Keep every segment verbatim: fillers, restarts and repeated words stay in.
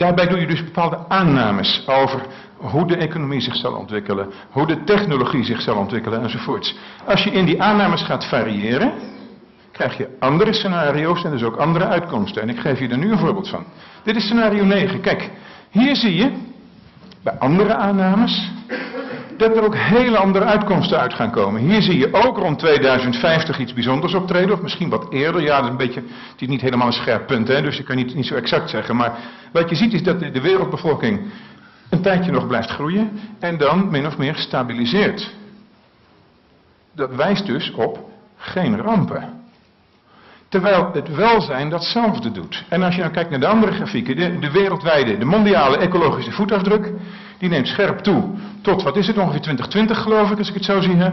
Daarbij doe je dus bepaalde aannames over hoe de economie zich zal ontwikkelen, hoe de technologie zich zal ontwikkelen enzovoorts. Als je in die aannames gaat variëren, krijg je andere scenario's en dus ook andere uitkomsten. En ik geef je er nu een voorbeeld van. Dit is scenario negen. Kijk, hier zie je bij andere aannames dat er ook hele andere uitkomsten uit gaan komen. Hier zie je ook rond tweeduizend vijftig iets bijzonders optreden, of misschien wat eerder. Ja, dat is een beetje, het is niet helemaal een scherp punt, hè, dus ik kan niet, niet zo exact zeggen. Maar wat je ziet is dat de wereldbevolking een tijdje nog blijft groeien en dan min of meer stabiliseert. Dat wijst dus op geen rampen. Terwijl het welzijn datzelfde doet. En als je nou kijkt naar de andere grafieken, de, de wereldwijde, de mondiale ecologische voetafdruk, die neemt scherp toe tot, wat is het, ongeveer twintig twintig geloof ik, als ik het zo zie, hè?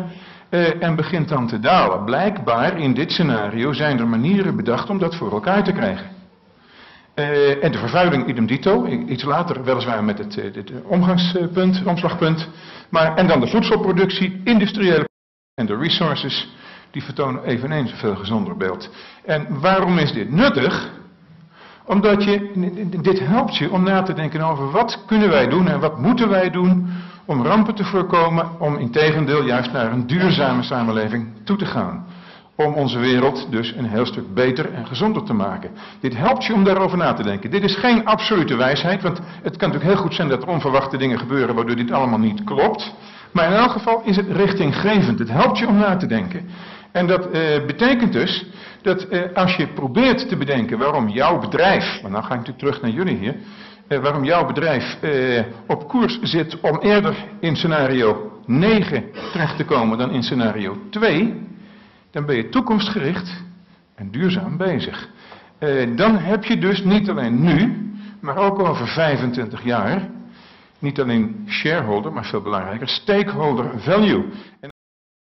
Uh, en begint dan te dalen. Blijkbaar in dit scenario zijn er manieren bedacht om dat voor elkaar te krijgen. Uh, en de vervuiling idem dito, iets later weliswaar met het, het omgangspunt, omslagpunt. Maar, en dan de voedselproductie, industriële en de resources, die vertonen eveneens een veel gezonder beeld. En waarom is dit nuttig? Omdat je, dit helpt je om na te denken over wat kunnen wij doen en wat moeten wij doen om rampen te voorkomen, om in tegendeel juist naar een duurzame samenleving toe te gaan. Om onze wereld dus een heel stuk beter en gezonder te maken. Dit helpt je om daarover na te denken. Dit is geen absolute wijsheid, want het kan natuurlijk heel goed zijn dat er onverwachte dingen gebeuren waardoor dit allemaal niet klopt. Maar in elk geval is het richtinggevend. Het helpt je om na te denken. En dat eh, betekent dus dat eh, als je probeert te bedenken waarom jouw bedrijf, maar nou ga ik natuurlijk terug naar jullie hier, eh, waarom jouw bedrijf eh, op koers zit om eerder in scenario negen terecht te komen dan in scenario twee, dan ben je toekomstgericht en duurzaam bezig. Eh, dan heb je dus niet alleen nu, maar ook over vijfentwintig jaar, niet alleen shareholder, maar veel belangrijker, stakeholder value.